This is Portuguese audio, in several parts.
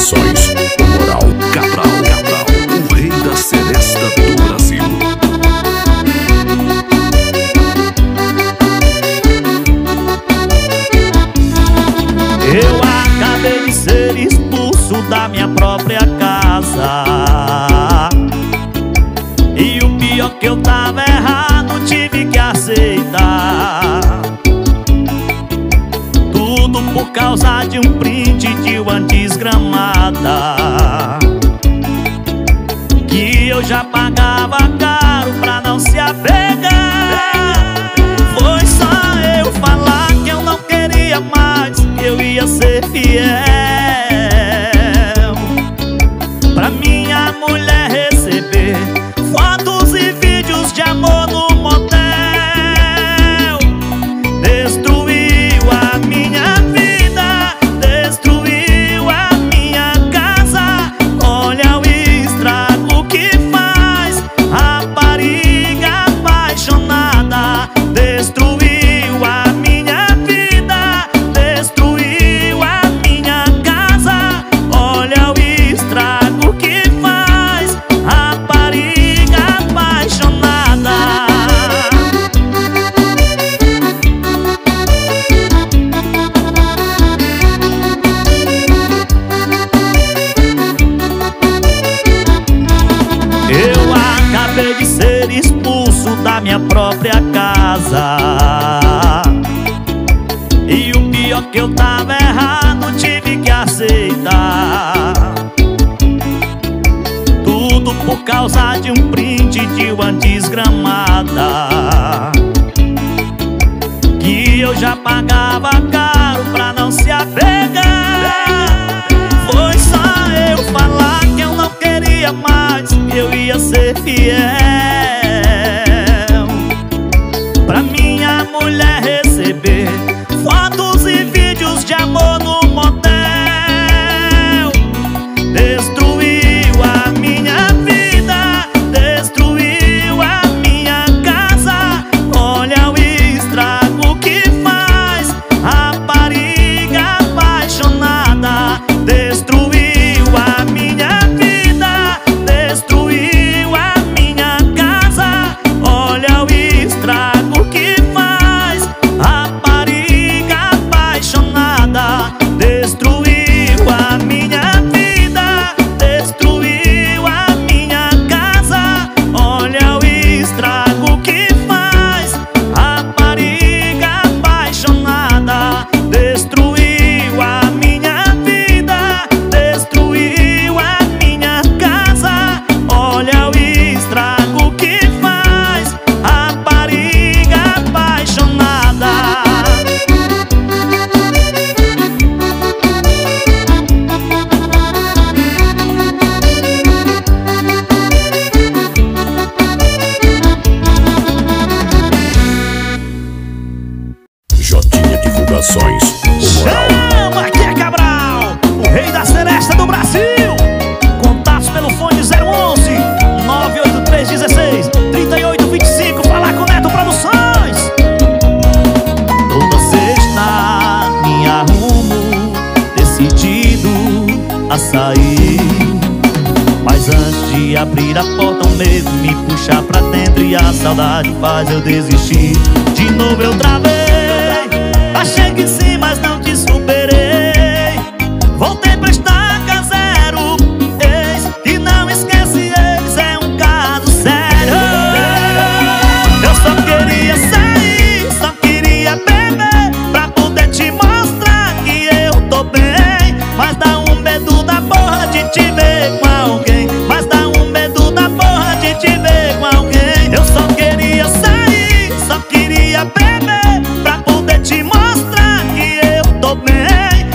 Produções, Moral Cabral, o rei da seresta do Brasil. Eu acabei de ser expulso da minha própria casa, e o pior que eu tava errado, tive que aceitar. Tudo por causa de um print de uma desgramada que eu já pagava caro pra não se apegar. Foi só eu falar que eu não queria mais, que eu ia ser fiel pra minha mulher receber fotos e vídeos de amor no motel. Destruiu a minha vida, destruiu a minha casa. Olha o estrago que faz, rapariga apaixonada. Destruiu a minha vida, destruiu a minha casa. Olha o estrago que faz, rapariga apaixonada. Eu acabei de ser expulso da minha própria casa, e o pior que eu tava errado, tive que aceitar. Tudo por causa de um print de uma desgramada que eu já pagava caro pra não se apegar. Foi só eu falar que eu não queria mais, que eu ia ser fiel pra minha mulher receber fotos e vídeos de amor no motel. Destruiu a minha vida, destruiu a minha casa. Olha o estrago que faz, rapariga apaixonada. Destruiu a minha vida, destruiu a minha casa. Olha o estrago que faz, rapariga apaixonada. Destruiu a minha vida, destruiu a minha casa. Olha o estrago que faz, rapariga apaixonada. Destruiu a minha vida, destruiu a minha casa. Olha o estrago que faz, rapariga apaixonada. Jotinha Divulgações, o Moral. Chama, aqui é Cabral, o rei da seresta do Brasil. Contatos pelo fone 011 98316 3825. Falar com Neto Produções. Toda sexta me arrumo, decidido a sair, mas antes de abrir a porta o medo me puxa pra dentro e a saudade faz eu desistir. De novo eu travei, achei que sim, mas não te superei. Voltei pra estaca zero, eis que não esquece, eles é um caso sério. Eu só queria sair, só queria beber pra poder te mostrar que eu tô bem, mas dá um medo da porra de te ver com alguém, mas dá um medo da porra de te ver com alguém. Eu só queria sair, só queria beber pra poder te mostrar que eu tô bem,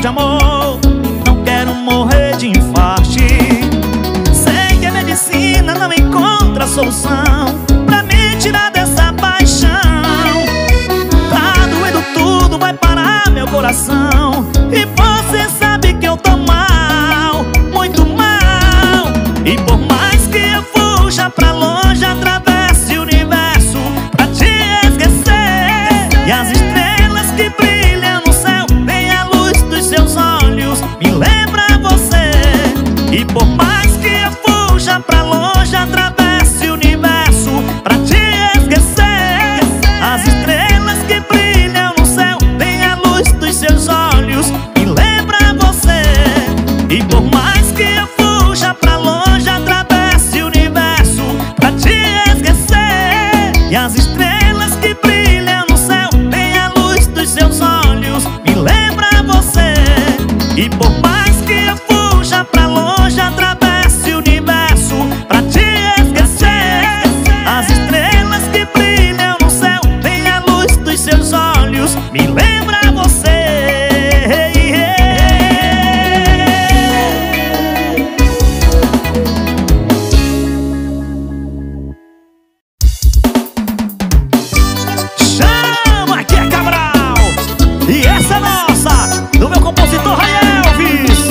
de amor, não quero morrer de infarte. Sei que a medicina não encontra solução pra me tirar dessa paixão. Tá doendo tudo, vai parar meu coração. E você sabe que eu tô mal, muito mal. E por mais que eu fuja pra longe, atravesse o universo pra te esquecer. E as estrelas que brilham no céu têm a luz dos seus olhos, me lembra você. E por mais que eu fuja pra longe, atravesse o universo pra te esquecer. As estrelas que brilham no céu têm a luz dos seus olhos, me lembra você. E por mais que eu fuja pra longe, atravesse o universo pra te esquecer. E as estrelas que brilham no céu têm a luz dos seus olhos, me lembra você. E por mais que eu fuja pra longe, atravesse o universo pra te esquecer. As estrelas que brilham no céu têm a luz dos seus olhos, me lembra você. Chama, aqui é Cabral, e essa é nossa, do meu compositor Ray Elvis.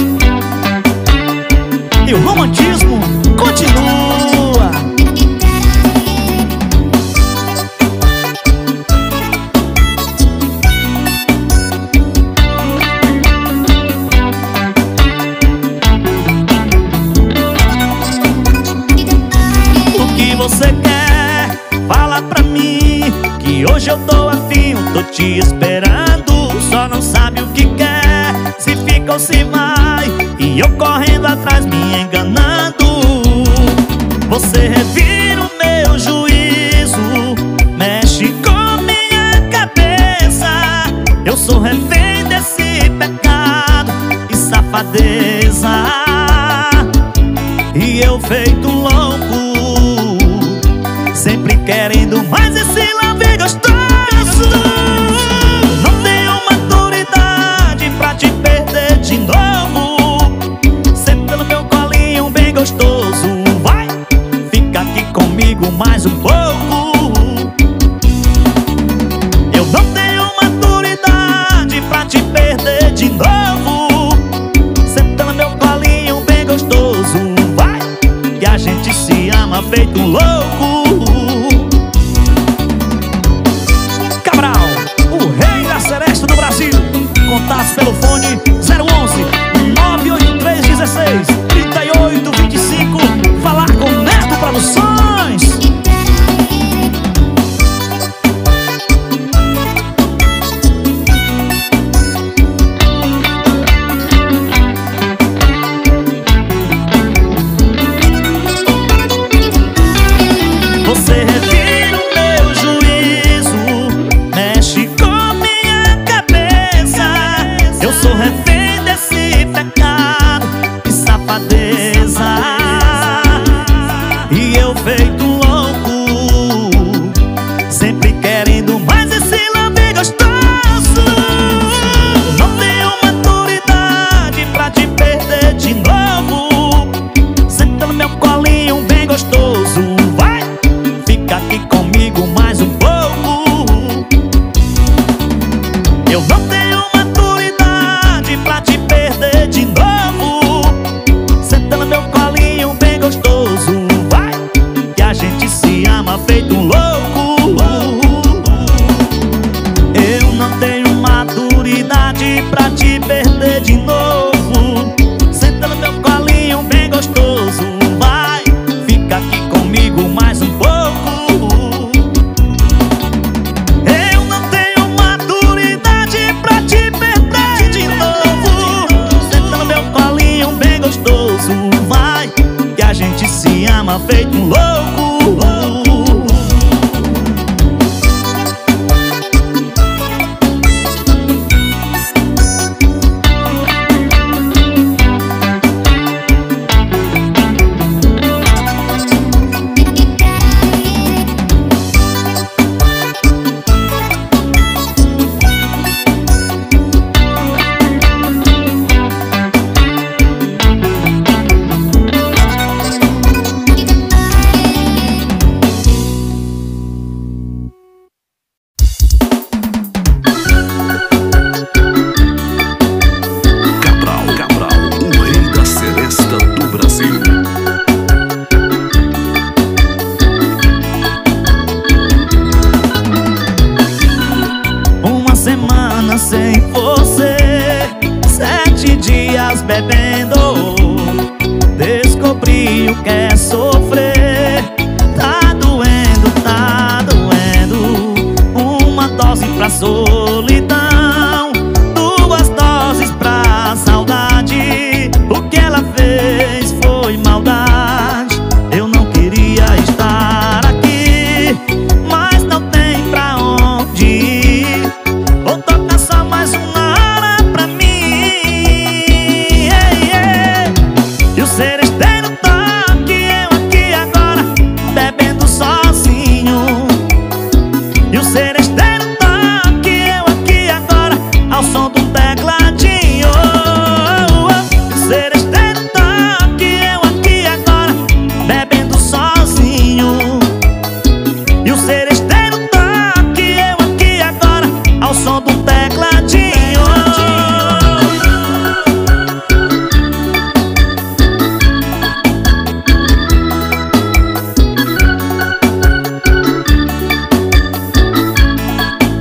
E o romantismo continua. O que você quer? Fala pra mim, que hoje eu tô afim, eu tô te esperando. Só não sabe o que quer, se fica ou se vai, e eu correndo atrás me enganando. Você revira o meu juízo, mexe com minha cabeça. Eu sou refém desse pecado e safadeza, e eu feito louco, sempre querendo mais esse love gostoso. Não tenho maturidade pra te perder de novo, sempre pelo meu colinho bem gostoso. Vai, fica aqui comigo mais um pouco. Eu não tenho maturidade pra te perder de novo, sempre pelo meu colinho bem gostoso. Vai, que a gente se ama feito um louco. Cabral, o rei da celeste do Brasil. Contato pelo fone 011 98316 3825. Falar com Neto Produções. sem você. 7 dias bebendo, descobri o que é sofrer. Tá doendo, uma dose pra solidão, 2 doses pra saudade. O que ela fez foi maldade, eu não queria estar aqui, mas não tem pra onde ir. Vou tocar só mais uma hora pra mim, e o seresteiro toque, eu aqui agora bebendo sozinho. E o seresteiro toque, eu aqui agora ao som do tecladinho. E o seresteiro toque, eu aqui agora bebendo sozinho. E o seresteiro toque, eu aqui agora ao som do tecladinho.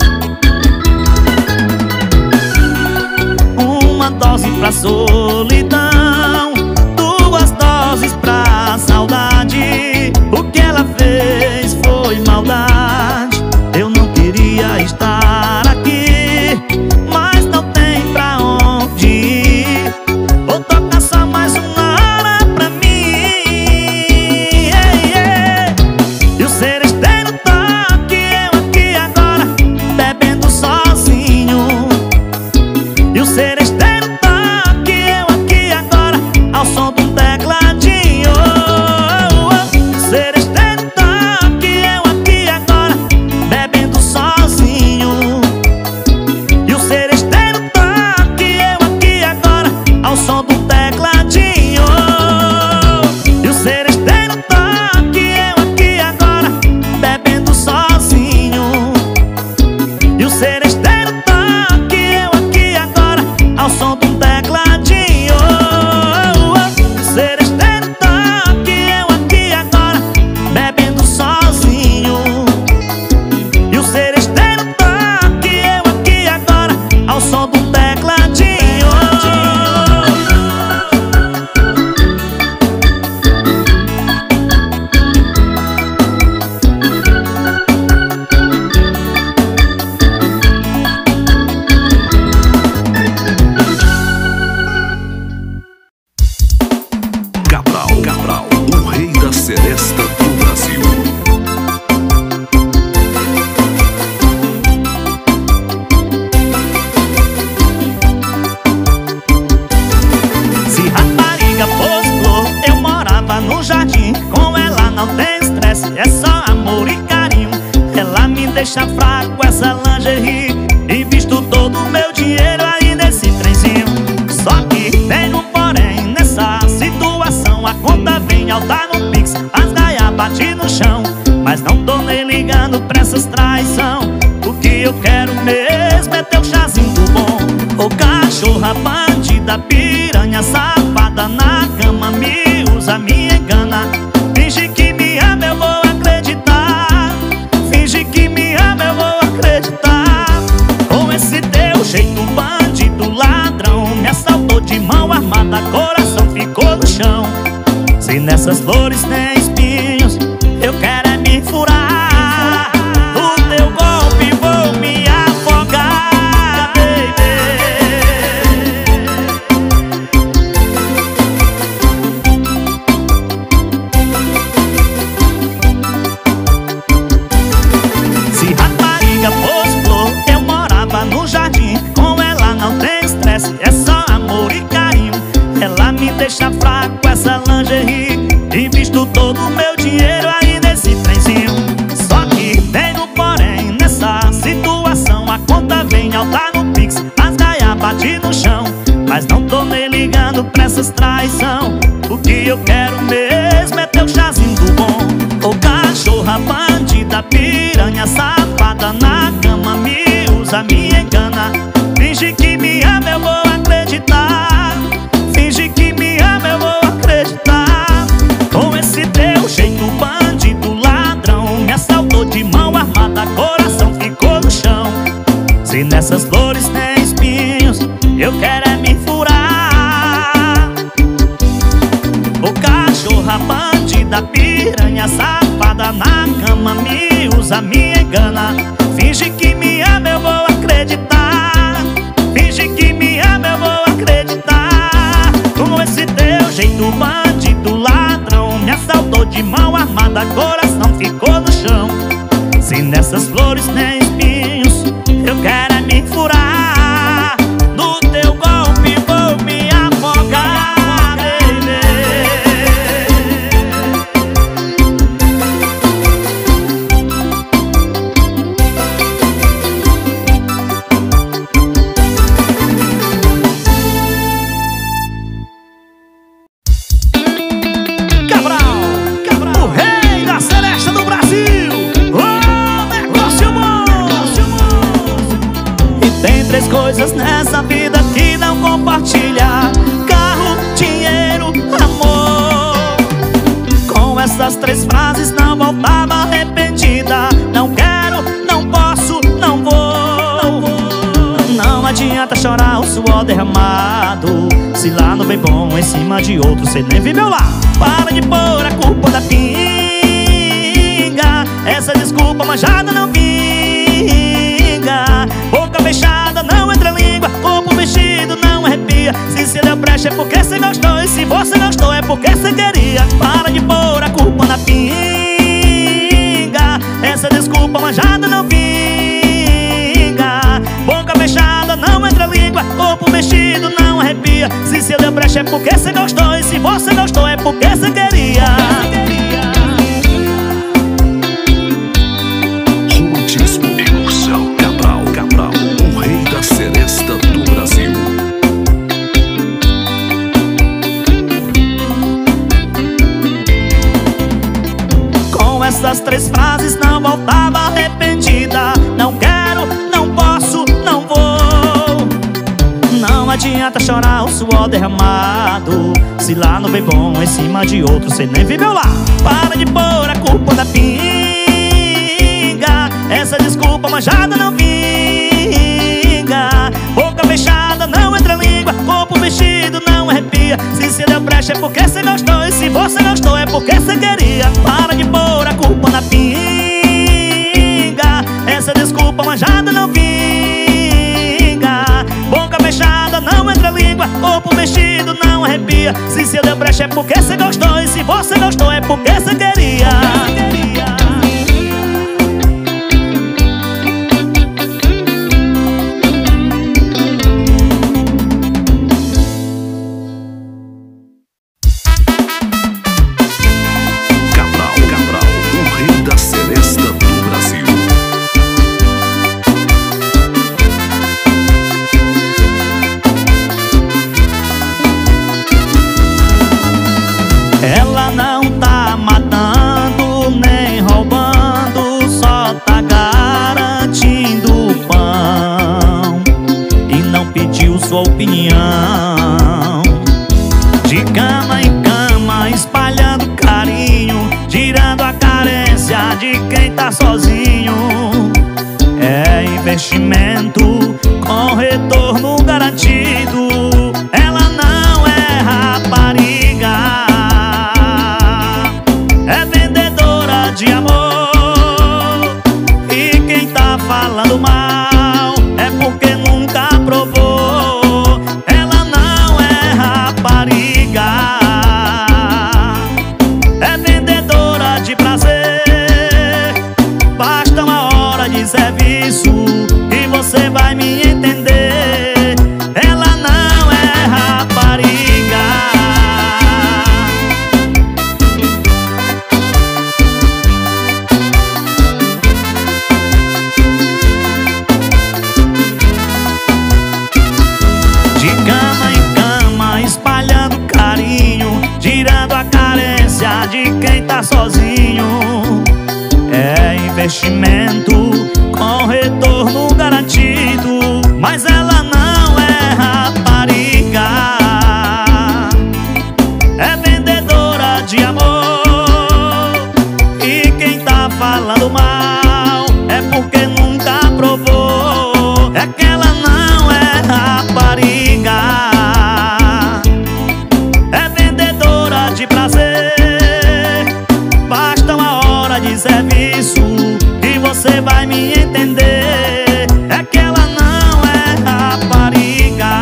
Pra solidão, 2 doses pra saudade. O que ela fez foi maldade, eu não queria estar aqui, mas não tem pra onde ir. Vou tocar só mais uma hora pra mim, e o seresteiro toque, eu aqui agora bebendo sozinho. E o seresteiro deixa fraco essa lingerie, invisto todo o meu dinheiro aí nesse trenzinho. Só que tem um porém nessa situação, a conta vem alta no Pix, as gaia bate no chão. Mas não tô nem ligando pra essas traição, o que eu quero mesmo é teu chazinho bom. Ô cachorra bandida, piranha safada, na cama me usa, me engana. Finge que me ama, eu vou acreditar, finge que me eu vou acreditar. Com esse teu jeito bandido ladrão, me assaltou de mão armada, coração ficou no chão. Se nessas flores tem espinhos, eu quero é me furar, o teu golpe vou me afogar, baby. Se rapariga fosse flor, eu morava no jardim. Com ela não tem estresse, é só amor e carinho. Ela me deixa fraco essa lingerie, invisto todo o meu dinheiro aí nesse trenzinho. Só que tem um porém nessa situação, a conta vem alta no Pix, as gaia bate no chão. Mas não tô nem ligando pra essas traição, o que eu quero mesmo é teu chazinho do bom. Ô cachorra bandida, piranha safada, na cama me usa, me engana. Finge que me ama, eu vou acreditar, finge que me ama, eu vou acreditar. Com esse teu jeito bandido ladrão, me assaltou de mão armada, coração ficou no chão. Se nessas flores tem engana. Finge que me ama, eu vou acreditar. Finge que me ama, eu vou acreditar. Com esse teu jeito bandido, ladrão, me assaltou de mão armada, coração ficou no chão. Se nessas flores nem espinhos eu quero me furar, no teu golpe vou me afogar. Coisas nessa vida que não compartilha: carro, dinheiro, amor. Com essas três frases não voltava arrependida. Não quero, não posso, não vou. Não adianta chorar o suor derramado, se lá no bem bom em cima de outro cê nem viveu lá. Para de pôr a culpa da pinga, essa desculpa manjada não vinga. Boca fechada não entra língua, corpo vestido não arrepia. Se cê deu brecha é porque cê gostou, e se você gostou é porque cê queria. Para de pôr a culpa na pinga, essa desculpa manjada não vinga. Boca fechada não entra língua, corpo vestido não arrepia. Se cê deu brecha é porque cê gostou, e se você gostou é porque cê queria. Romantismo e emoção. Cabral, o rei da seresta do Brasil. Com essas três frases não voltava arrependida. Não quero, não posso, não vou. Não adianta chorar o suor derramado, se lá no bem bom em cima de outro cê nem viveu lá. Para de pôr a culpa da pinga, essa desculpa manjada não vinga. Boca fechada não entra língua, corpo vestido não arrepia. Se cê deu brecha é porque cê gostou, e se você gostou é porque cê queria. Para de pôr a culpa na pinga, essa desculpa manjada não vinga. Boca fechada não entra língua, corpo vestido não arrepia. Se cê deu brecha é porque cê gostou, e se você gostou é porque cê queria. Sua opinião de cama em cama, espalhando carinho, tirando a carência de quem tá sozinho. É investimento com retorno garantido. Ela não é rapariga, é vendedora de amor. E quem tá falando mal é porque nunca provou. Serviço e você vai me entender. Ela não é rapariga. De cama em cama, espalhando carinho, tirando a carência de quem tá sozinho. É investimento com retorno garantido, mas ela não é rapariga, é vendedora de amor. E quem tá falando mal é porque nunca provou. É que ela não é rapariga, é vendedora de prazer. Basta uma hora de serviço e você vai vai me entender. É que ela não é rapariga,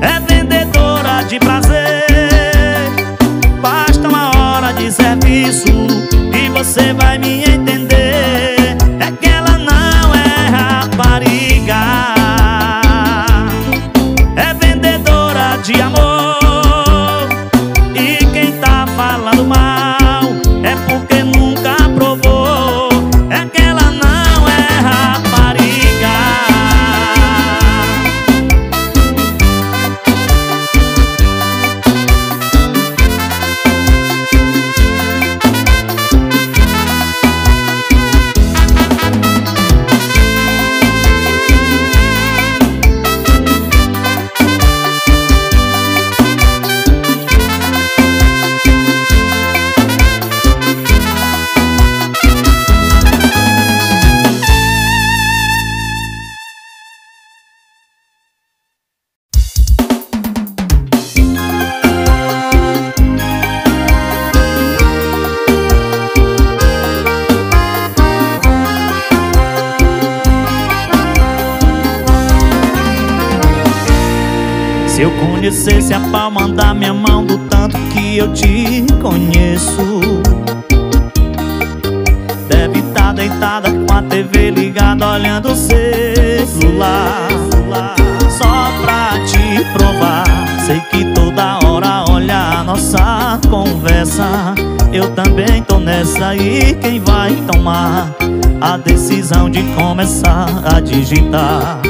é vendedora de prazer. Basta uma hora de serviço e você vai me entender. É que ela não é rapariga, é vendedora de amor. Se a palma da minha mão do tanto que eu te conheço, deve estar deitada com a TV ligada olhando o celular. Só pra te provar, sei que toda hora olha a nossa conversa. Eu também tô nessa, e quem vai tomar a decisão de começar a digitar?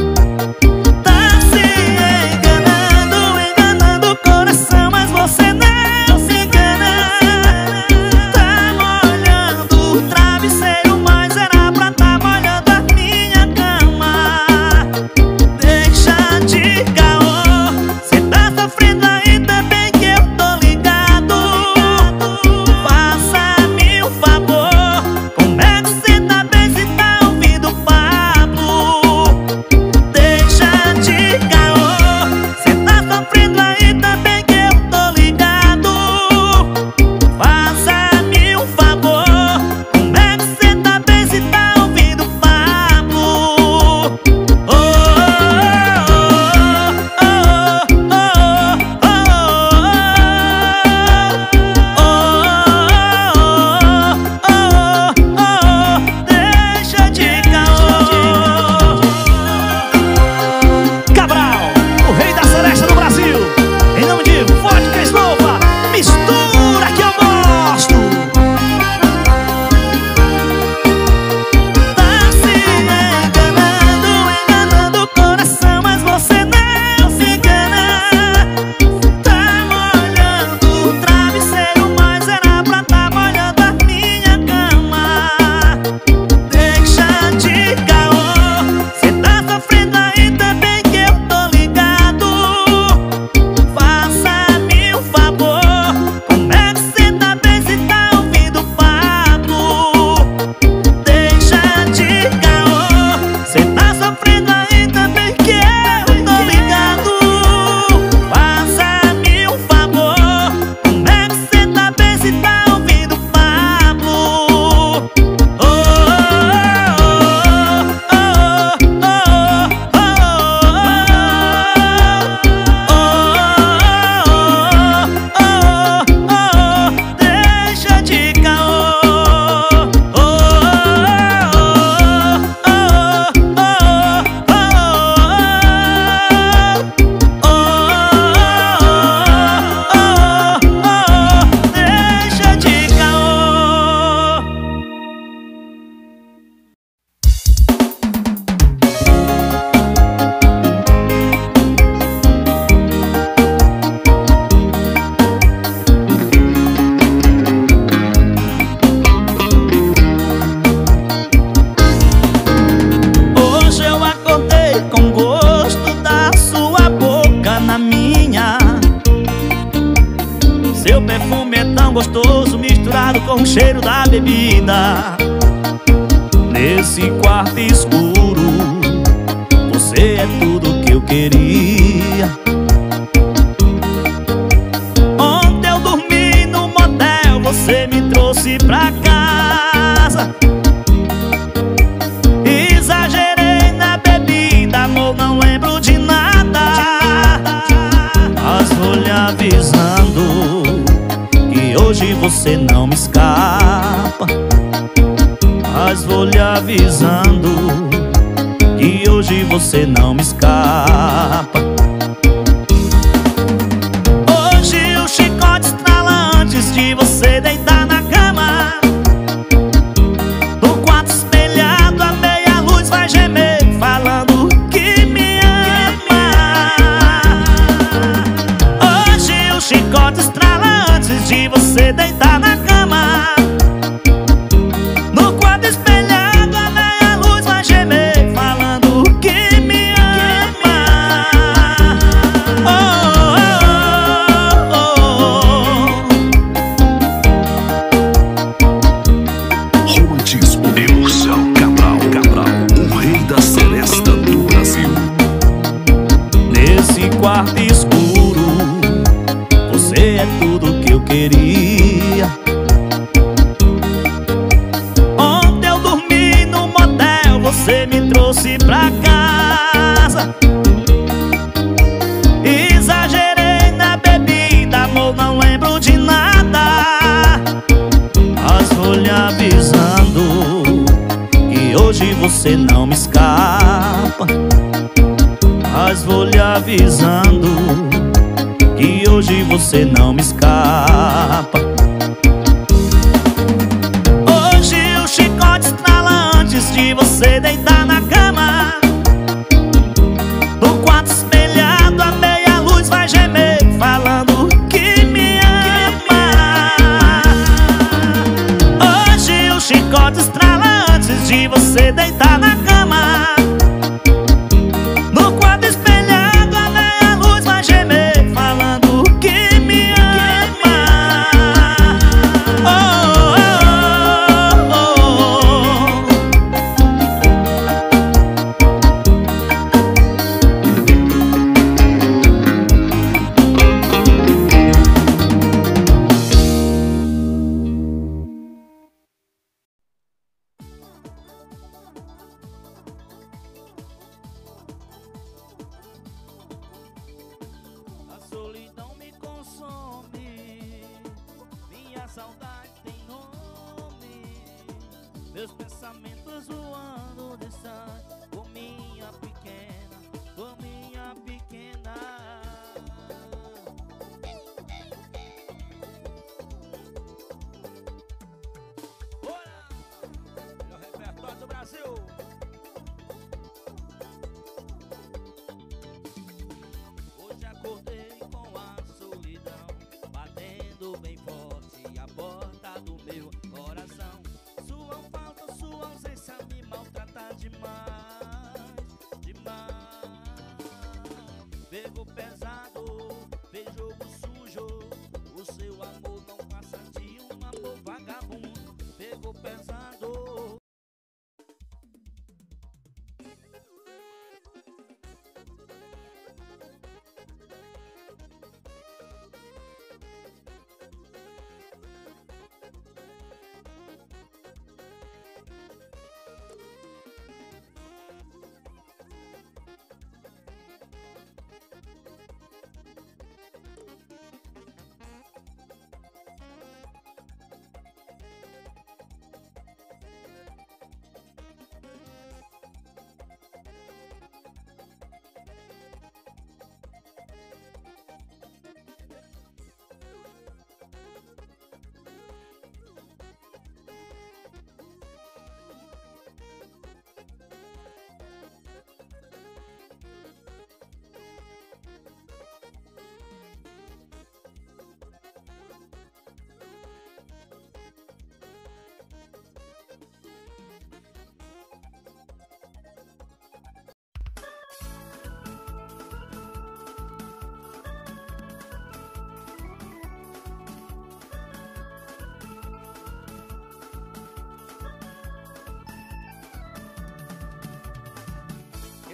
Você me trouxe pra casa, vou lhe avisando que hoje você não me escapa. Hoje o chicote estrala antes de você deitar na cama. Do quarto espelhado a meia luz vai gemer falando que me ama. Hoje o chicote estrala antes de você deitar na cama. Quarto escuro, você é tudo que eu queria. Ontem eu dormi no motel, você me trouxe pra casa. Exagerei na bebida, amor, não lembro de nada. Mas vou lhe avisando que hoje você não me escapa. Mas vou lhe avisando que hoje você não me escapa. Hoje o chicote estrala antes de você deitar na cama. Do quarto espelhado a meia luz vai gemer falando que me ama. Hoje o chicote estrala antes de você deitar na cama.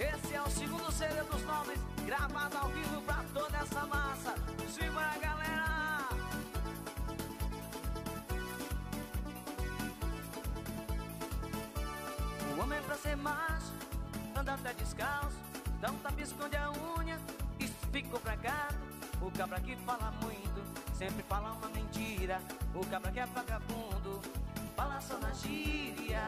Esse é o segundo CD dos nomes, gravado ao vivo pra toda essa massa. Simbora, galera! O homem pra ser macho, anda até descalço, dá um tapa, esconde a unha, isso ficou pra gato. O cabra que fala muito, sempre fala uma mentira. O cabra que é vagabundo, fala só na gíria.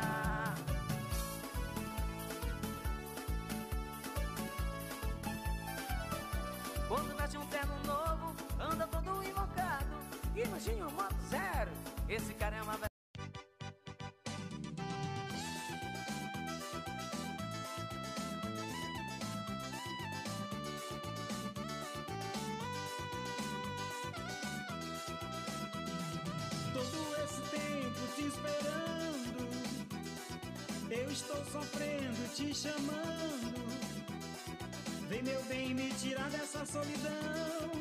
Quando mete um terno novo, anda todo invocado, e no Ginho moto zero, esse cara é uma velha. Te esperando, eu estou sofrendo, te chamando. Vem, meu bem, me tirar dessa solidão.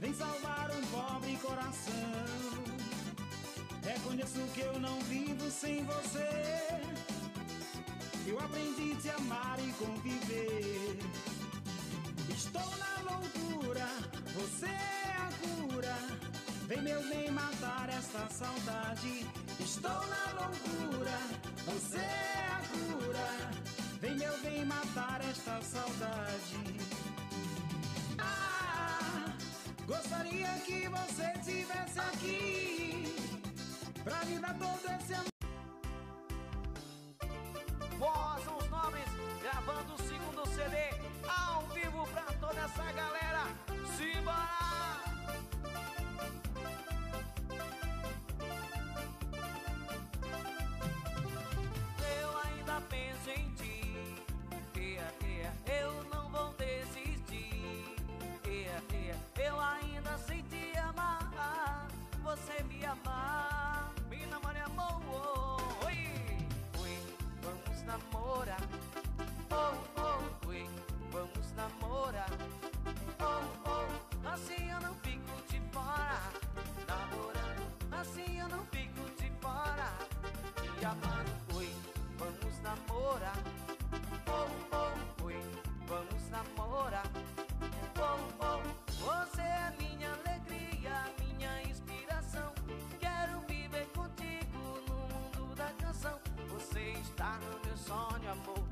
Vem salvar um pobre coração. Reconheço que eu não vivo sem você. Eu aprendi a te amar e conviver. Estou na loucura, você é a cura. Vem, meu bem, matar esta saudade. Estou na loucura, você é a cura. Vem, meu bem, matar esta saudade. Ah, gostaria que você estivesse aqui pra me dar todo esse amor. Boa, são os nobres, gravando o segundo CD ao vivo pra toda essa galera. Simbora! Penso em ti, eu não vou desistir, eu ainda sei te amar, você me amar, me namore amor, oh, oi, oi, vamos namorar, oh, oh, oi, vamos namorar, oh, oh, assim eu não fico de fora, namorando, assim eu não fico de fora, me amando, oi. Vamos namorar, oh, oh, oi, vamos namorar, oh, oh. Você é minha alegria, minha inspiração. Quero viver contigo no mundo da canção. Você está no meu sonho, amor,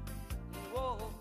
oh,